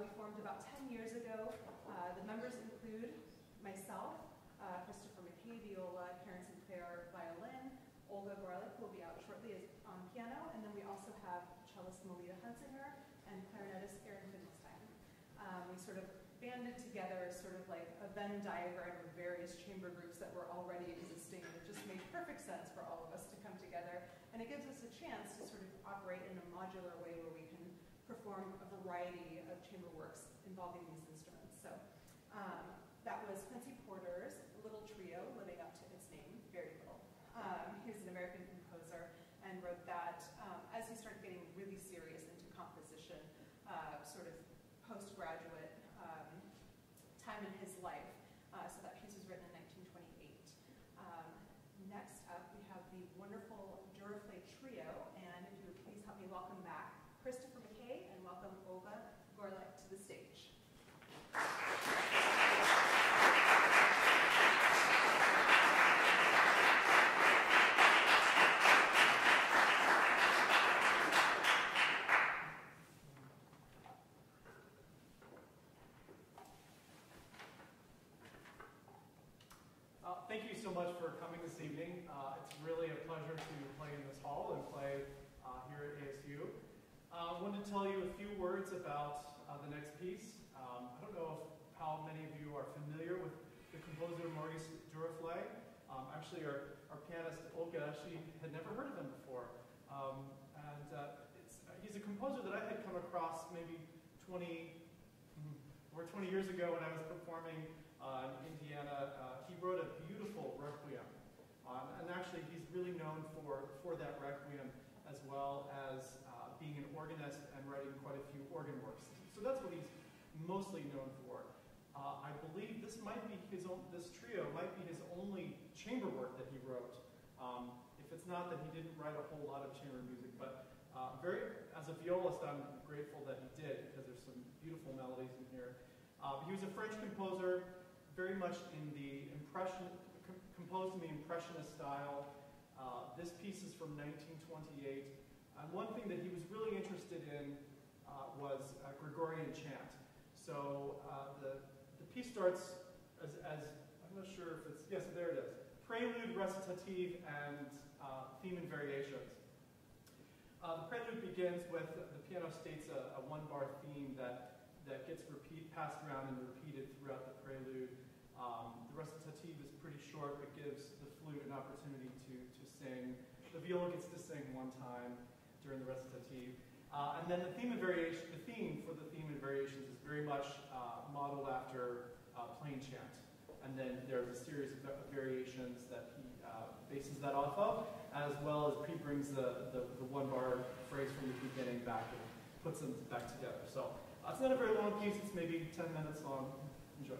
we formed about 10 years ago. The members include myself, Christopher McKay, viola, Karen Sinclair, violin, Olga Garlick, who will be out shortly on piano, and then we also have cellist Melita Hunsinger and clarinetist Aaron Finkelstein. We sort of banded together sort of like a Venn diagram of various chamber groups that were already existing, and it just made perfect sense for all of us to come together, and it gives us a chance to sort of operate in a modular way where we can perform a variety of chamber works involving these instruments. So that was Quincy Porter's little trio, living up to its name, very little. He was an American composer and wrote that as he started getting really serious into composition, sort of postgraduate time in his life. So that piece was written in 1928. Next up, we have the wonderful Duraflay Trio, and if you would please help me welcome back Christopher McKay and welcome Olga Gorlick to the stage. Thank you so much for coming this evening. It's really a pleasure to play in this hall and play here at ASU. I wanted to tell you a few words about the next piece. I don't know how many of you are familiar with the composer Maurice Duraflay. Actually, our pianist Olga, she had never heard of him before. He's a composer that I had come across maybe 20 years ago when I was performing in Indiana. He wrote a beautiful requiem, and actually he's really known for that requiem as well as being an organist and writing quite a few organ works. So that's what he's mostly known for. I believe this trio might be his only chamber work that he wrote. If it's not, that he didn't write a whole lot of chamber music, but as a violist, I'm grateful that he did, because there's some beautiful melodies in here. He was a French composer, very much in the composed in the Impressionist style. This piece is from 1928. And one thing that he was really interested in was a Gregorian chant. So the piece starts as I'm not sure if it's, yes, there it is. Prelude, recitative, and theme and variations. The prelude begins with, the piano states a one-bar theme that gets passed around and repeated throughout the prelude. The recitative is pretty short, but gives the flute an opportunity to sing. The viola gets to sing one time during the recitative. And then the theme for the theme and variations is very much modeled after plain chant. And then there's a series of variations that he bases that off of, as well as he brings the one-bar phrase from the beginning back and puts them back together. So it's not a very long piece. It's maybe 10 minutes long. Enjoy.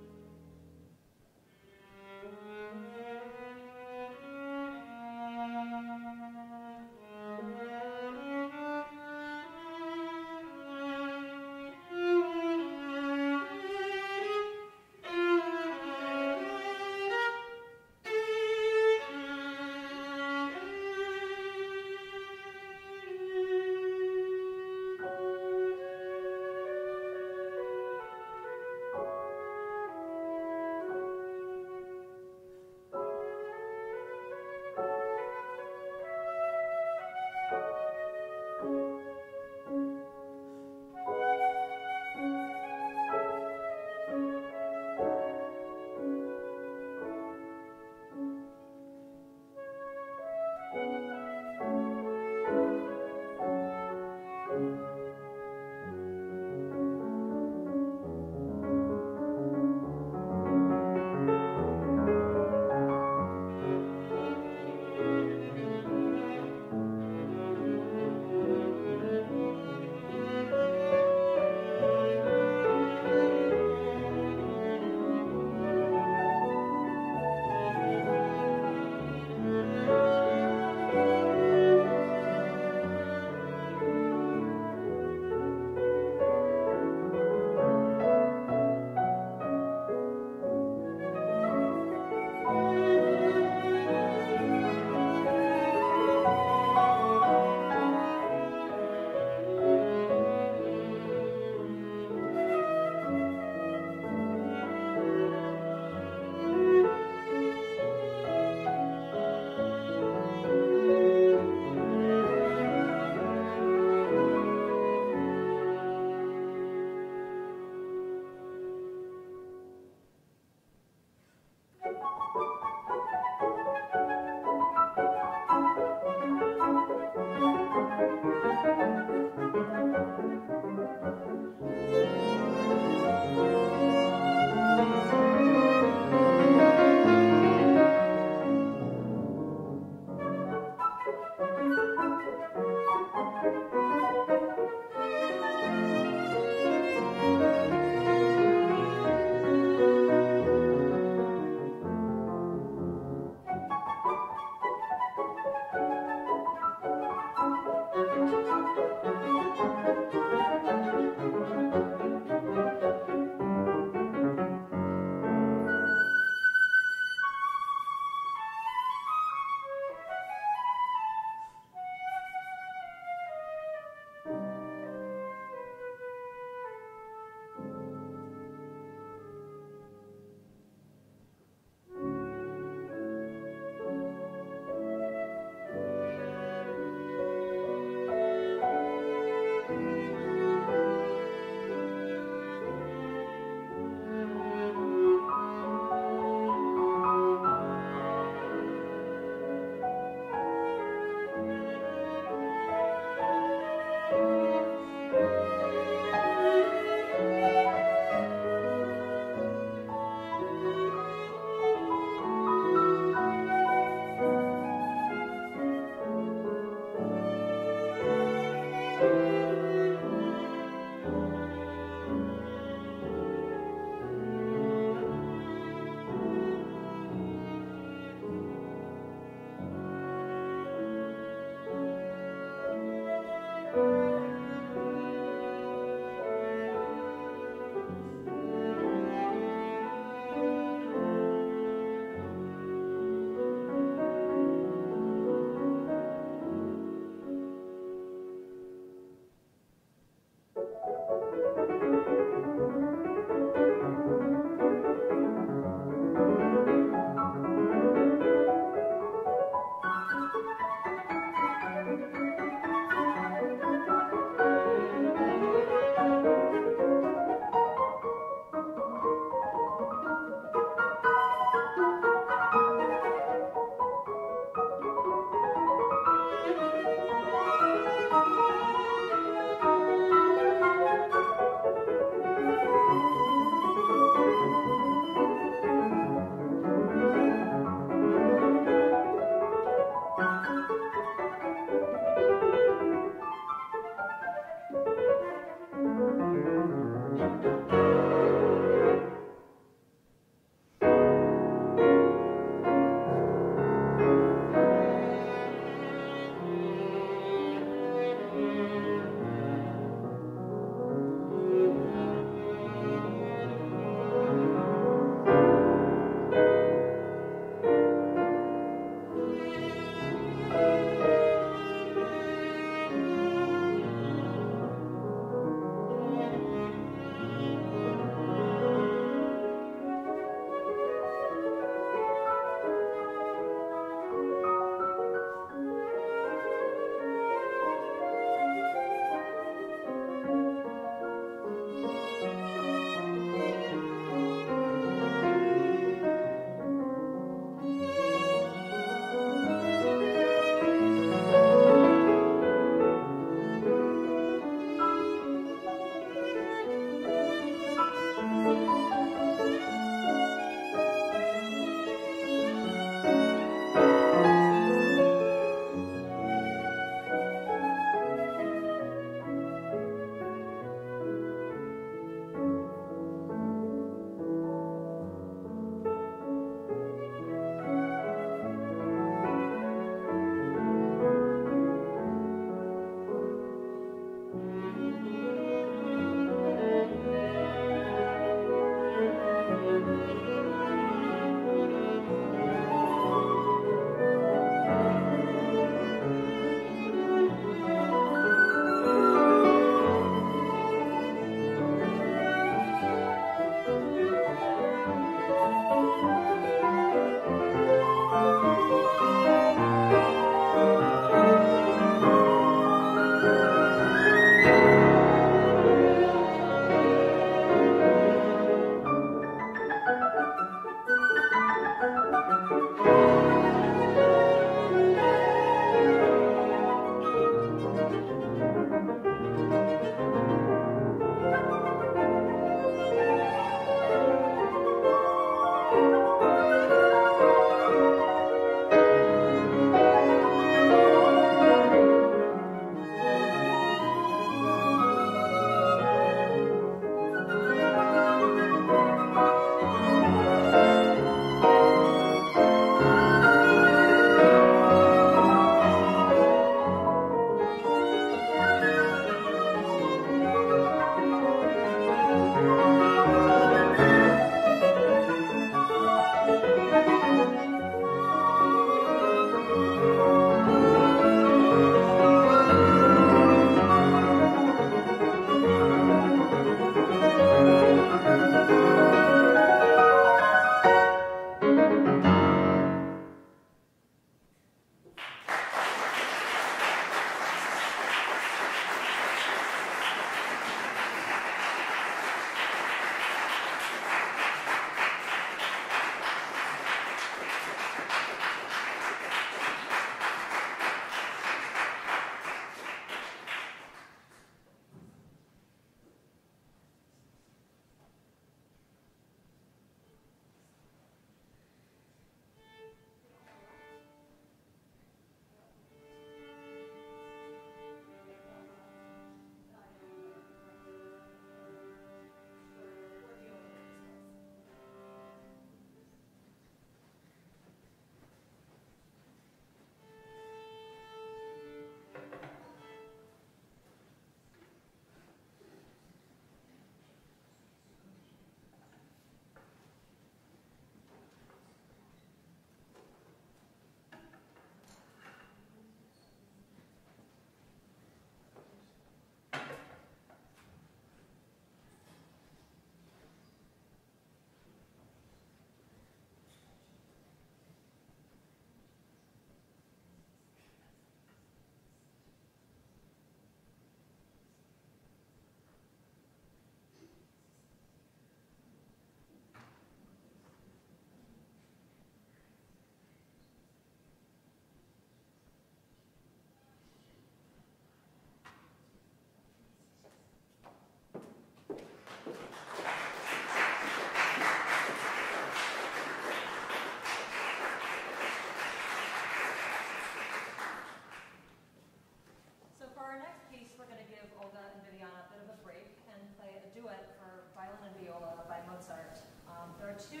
2,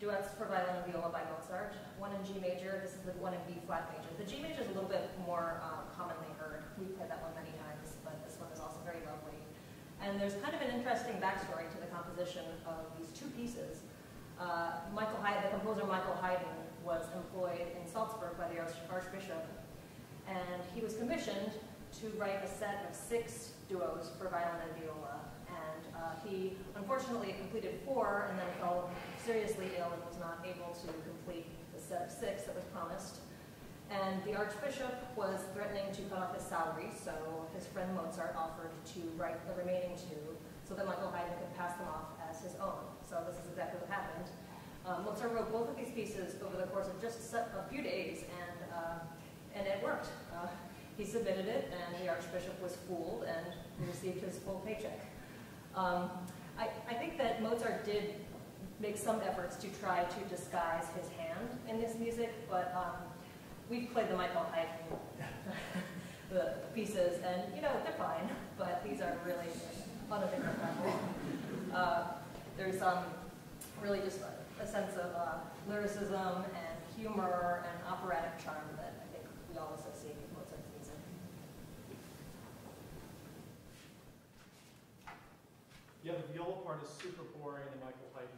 duets for violin and viola by Mozart, one in G major, this is the one in B flat major. The G major is a little bit more commonly heard. We've played that one many times, but this one is also very lovely. And there's kind of an interesting backstory to the composition of these two pieces. The composer Michael Haydn was employed in Salzburg by the Archbishop, and he was commissioned to write a set of 6 duos for violin and viola. And he unfortunately completed 4 and then fell seriously ill and was not able to complete the set of 6 that was promised. And the Archbishop was threatening to cut off his salary, so his friend Mozart offered to write the remaining 2 so that Michael Haydn could pass them off as his own. So this is exactly what happened. Mozart wrote both of these pieces over the course of just a few days, and it worked. He submitted it, and the Archbishop was fooled and received his full paycheck. I think that Mozart did make some efforts to try to disguise his hand in this music, but we've played the Michael Haydn the pieces, and you know, they're fine, but these are really on a different level. There's really just a sense of lyricism and humor and operatic charm that I think we all associate with Mozart's music. Yeah, the viola part is super boring in Michael Haydn.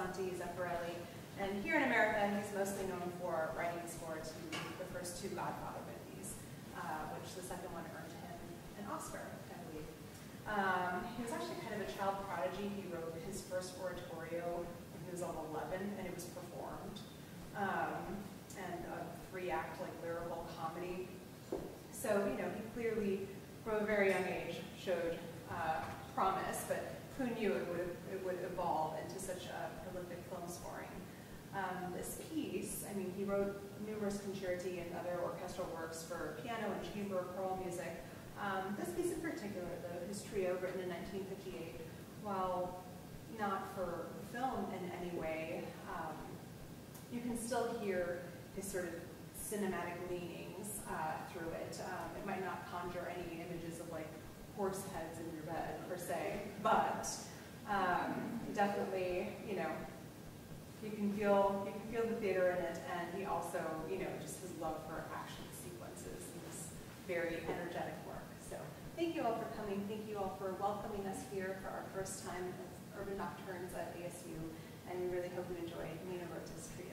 Visconti, Zeffirelli, and here in America he's mostly known for writing score to the first two Godfather movies, which the second one earned him an Oscar, I believe. He was actually kind of a child prodigy. He wrote his first oratorio when he was 11, and it was performed. And a three-act like lyrical comedy. So, you know, he clearly, from a very young age, showed promise, but who knew it would evolve into such a prolific film scoring. This piece, I mean, he wrote numerous concerti and other orchestral works for piano and chamber choral music. This piece in particular, though, his trio, written in 1958, while not for film in any way, you can still hear his sort of cinematic leanings through it. It might not conjure any images of like horse heads in your bed per se, but definitely, you know, you can feel the theater in it, and he also, you know, just his love for action sequences in this very energetic work. So thank you all for coming. Thank you all for welcoming us here for our first time as Urban Nocturnes at ASU, and we really hope you enjoy Nina Rota's trio.